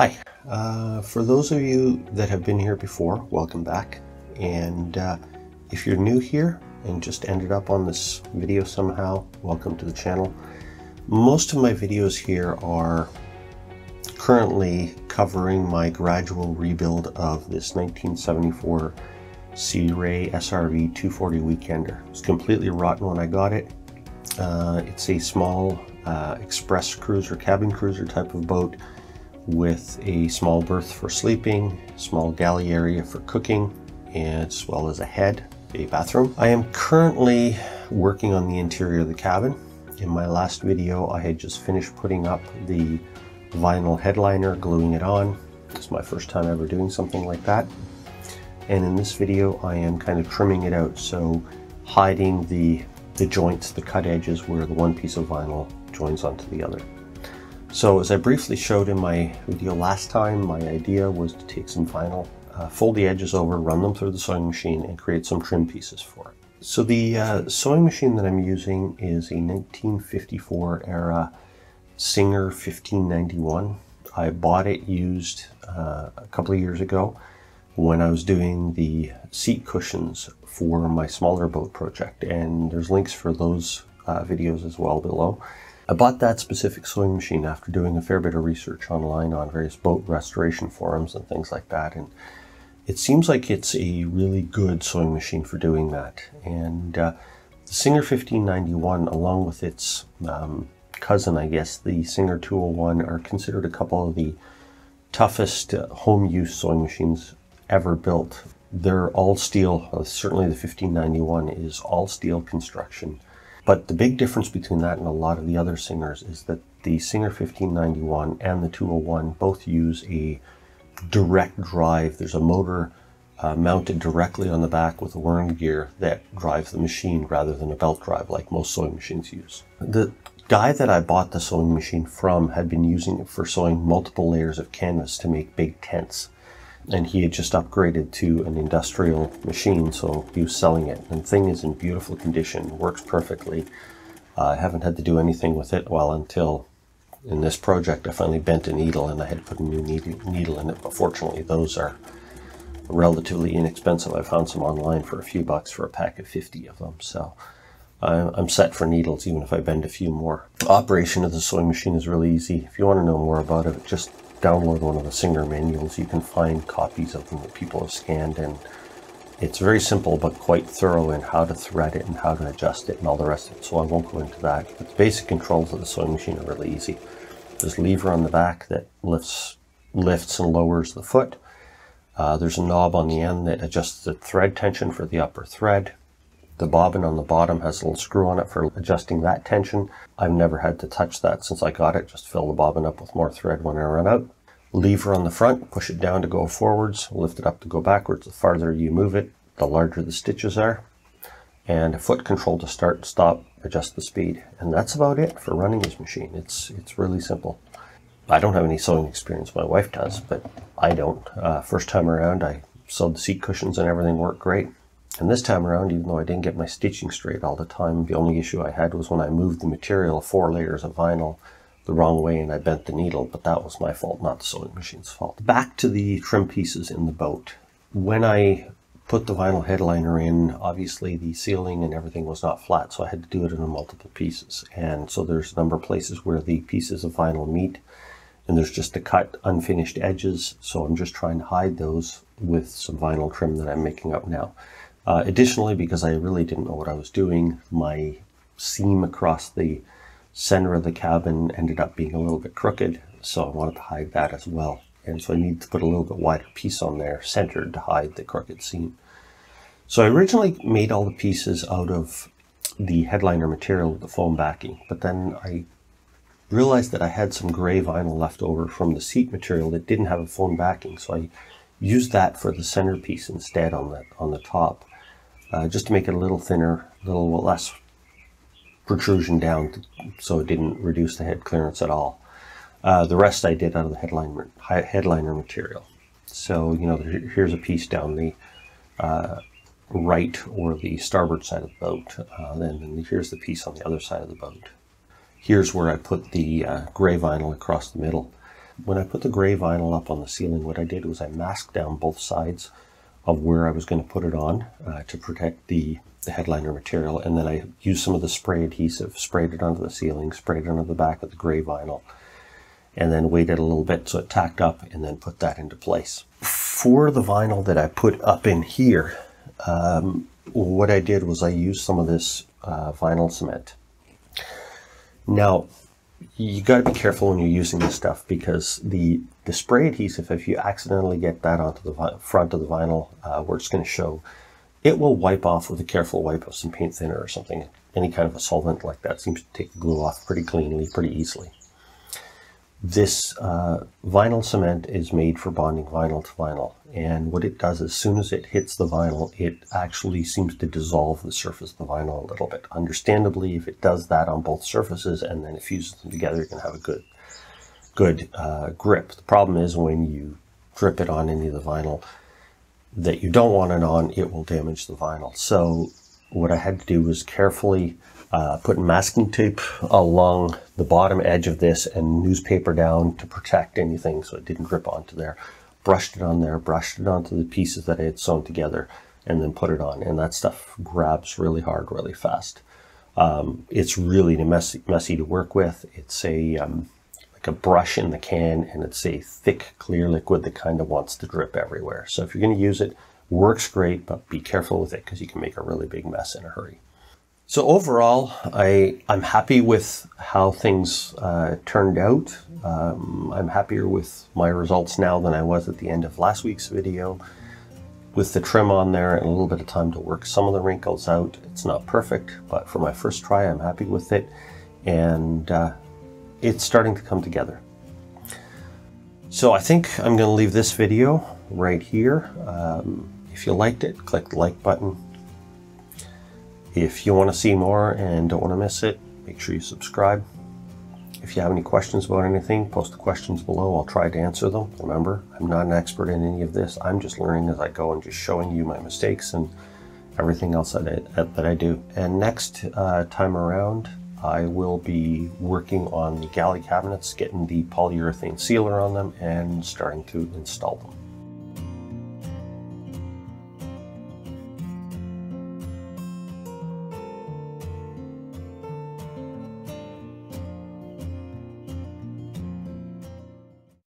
Hi, for those of you that have been here before, welcome back. And if you're new here and just ended up on this video somehow, welcome to the channel. Most of my videos here are currently covering my gradual rebuild of this 1974 Sea Ray SRV 240 Weekender. It's completely rotten when I got it. It's a small express cruiser, cabin cruiser type of boat, with a small berth for sleeping, small galley area for cooking, as well as a head, a bathroom. I am currently working on the interior of the cabin. In my last video, I had just finished putting up the vinyl headliner, gluing it on. It's my first time ever doing something like that. And in this video, I am kind of trimming it out, so hiding the joints, the cut edges where the one piece of vinyl joins onto the other. So as I briefly showed in my video last time, my idea was to take some vinyl, fold the edges over, run them through the sewing machine, and create some trim pieces for it. So the sewing machine that I'm using is a 1954 era Singer 15-91. I bought it used a couple of years ago when I was doing the seat cushions for my smaller boat project, and there's links for those videos as well below. I bought that specific sewing machine after doing a fair bit of research online on various boat restoration forums and things like that, and it seems like it's a really good sewing machine for doing that. And the Singer 1591, along with its cousin, I guess, the Singer 201, are considered a couple of the toughest home use sewing machines ever built. They're all steel. Certainly the 1591 is all steel construction. But the big difference between that and a lot of the other Singers is that the Singer 1591 and the 201 both use a direct drive. There's a motor mounted directly on the back with a worm gear that drives the machine rather than a belt drive like most sewing machines use. The guy that I bought the sewing machine from had been using it for sewing multiple layers of canvas to make big tents. And he had just upgraded to an industrial machine, so he was selling it. And the thing is in beautiful condition, works perfectly. I haven't had to do anything with it, well, until in this project I finally bent a needle and I had to put a new needle in it. But fortunately, those are relatively inexpensive. I found some online for a few bucks for a pack of 50 of them. So I'm set for needles, even if I bend a few more. Operation of the sewing machine is really easy. If you want to know more about it, just download one of the Singer manuals. You can find copies of them that people have scanned, and it's very simple but quite thorough in how to thread it and how to adjust it and all the rest of it, so I won't go into that. But the basic controls of the sewing machine are really easy. There's a lever on the back that lifts and lowers the foot. There's a knob on the end that adjusts the thread tension for the upper thread. The bobbin on the bottom has a little screw on it for adjusting that tension. I've never had to touch that since I got it. Just fill the bobbin up with more thread when I run out. Lever on the front, push it down to go forwards, lift it up to go backwards. The farther you move it, the larger the stitches are. And a foot control to start, stop, adjust the speed. And that's about it for running this machine. It's really simple. I don't have any sewing experience. My wife does, but I don't. First time around, I sewed the seat cushions and everything worked great. And this time around, even though I didn't get my stitching straight all the time, the only issue I had was when I moved the material, 4 layers of vinyl, the wrong way, and I bent the needle, but that was my fault, not the sewing machine's fault. Back to the trim pieces in the boat. When I put the vinyl headliner in, obviously the ceiling and everything was not flat, so I had to do it in multiple pieces. And so there's a number of places where the pieces of vinyl meet, and there's just the cut, unfinished edges, so I'm just trying to hide those with some vinyl trim that I'm making up now. Additionally, because I really didn't know what I was doing, my seam across the center of the cabin ended up being a little bit crooked, so I wanted to hide that as well. And so I need to put a little bit wider piece on there, centered, to hide the crooked seam. So I originally made all the pieces out of the headliner material with the foam backing, but then I realized that I had some gray vinyl left over from the seat material that didn't have a foam backing, so I used that for the centerpiece instead on the top. Just to make it a little thinner, a little less protrusion down, so it didn't reduce the head clearance at all. The rest I did out of the headliner material. So, you know, here's a piece down the right or the starboard side of the boat, and here's the piece on the other side of the boat. Here's where I put the gray vinyl across the middle. when I put the gray vinyl up on the ceiling, what I did was I masked down both sides of where I was going to put it on to protect the headliner material, and then I used some of the spray adhesive, sprayed it onto the ceiling, sprayed it onto the back of the gray vinyl, and then waited a little bit so it tacked up, and then put that into place. For the vinyl that I put up in here, what I did was I used some of this vinyl cement. Now, you got to be careful when you're using this stuff, because the spray adhesive, if you accidentally get that onto the front of the vinyl where it's going to show, it will wipe off with a careful wipe of some paint thinner or something. Any kind of a solvent like that seems to take the glue off pretty cleanly, pretty easily. This vinyl cement is made for bonding vinyl to vinyl, and what it does, as soon as it hits the vinyl, it actually seems to dissolve the surface of the vinyl a little bit. Understandably, if it does that on both surfaces and then it fuses them together, you're going to have a good grip. The problem is when you drip it on any of the vinyl that you don't want it on, it will damage the vinyl. So what I had to do was carefully put masking tape along the bottom edge of this and newspaper down to protect anything so it didn't drip onto there. Brushed it on there, brushed it onto the pieces that I had sewn together, and then put it on. And that stuff grabs really hard, really fast. It's really messy to work with. It's a like a brush in the can, and it's a thick, clear liquid that kind of wants to drip everywhere. So if you're going to use it, works great, but be careful with it because you can make a really big mess in a hurry. So overall, I'm happy with how things turned out. I'm happier with my results now than I was at the end of last week's video. With the trim on there and a little bit of time to work some of the wrinkles out, it's not perfect, but for my first try, I'm happy with it. And it's starting to come together. So I think I'm gonna leave this video right here. If you liked it, click the like button. If you want to see more and don't want to miss it, make sure you subscribe. If you have any questions about anything, post the questions below. I'll try to answer them. Remember, I'm not an expert in any of this. I'm just learning as I go and just showing you my mistakes and everything else that I do. And next time around, I will be working on the galley cabinets, getting the polyurethane sealer on them and starting to install them.